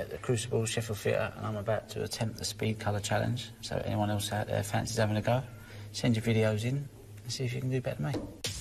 At the Crucible Sheffield Theatre, and I'm about to attempt the speed colour challenge, so anyone else out there fancies having a go, send your videos in and see if you can do better than me.